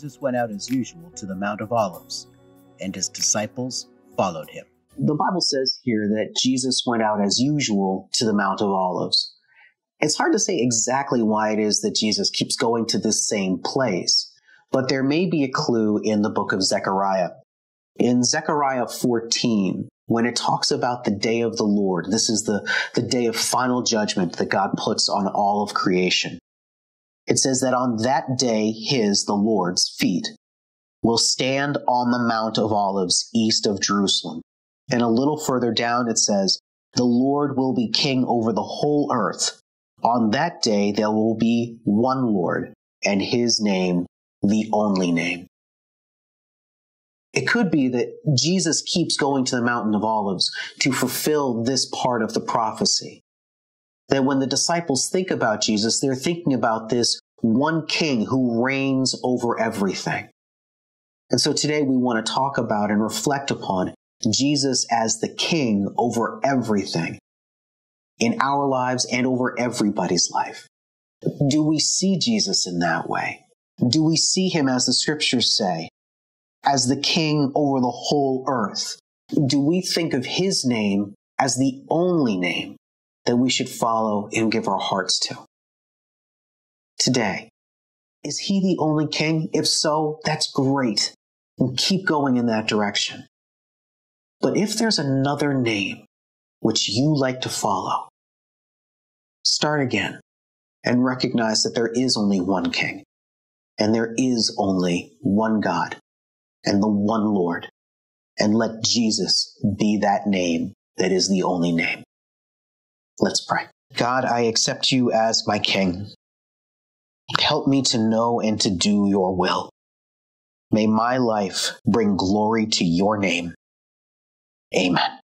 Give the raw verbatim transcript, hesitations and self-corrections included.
Jesus went out as usual to the Mount of Olives, and his disciples followed him. The Bible says here that Jesus went out as usual to the Mount of Olives. It's hard to say exactly why it is that Jesus keeps going to this same place, but there may be a clue in the book of Zechariah. In Zechariah fourteen, when it talks about the day of the Lord, this is the, the day of final judgment that God puts on all of creation. It says that on that day, his, the Lord's, feet will stand on the Mount of Olives east of Jerusalem. And a little further down, it says, the Lord will be king over the whole earth. On that day, there will be one Lord, and his name, the only name. It could be that Jesus keeps going to the Mountain of Olives to fulfill this part of the prophecy. That when the disciples think about Jesus, they're thinking about this one king who reigns over everything. And so today we want to talk about and reflect upon Jesus as the king over everything in our lives and over everybody's life. Do we see Jesus in that way? Do we see him, as the scriptures say, as the king over the whole earth? Do we think of his name as the only name that we should follow and give our hearts to? Today, is he the only king? If so, that's great. And keep going in that direction. But if there's another name which you like to follow, start again and recognize that there is only one king, and there is only one God, and the one Lord, and let Jesus be that name that is the only name. Let's pray. God, I accept you as my King. Help me to know and to do your will. May my life bring glory to your name. Amen.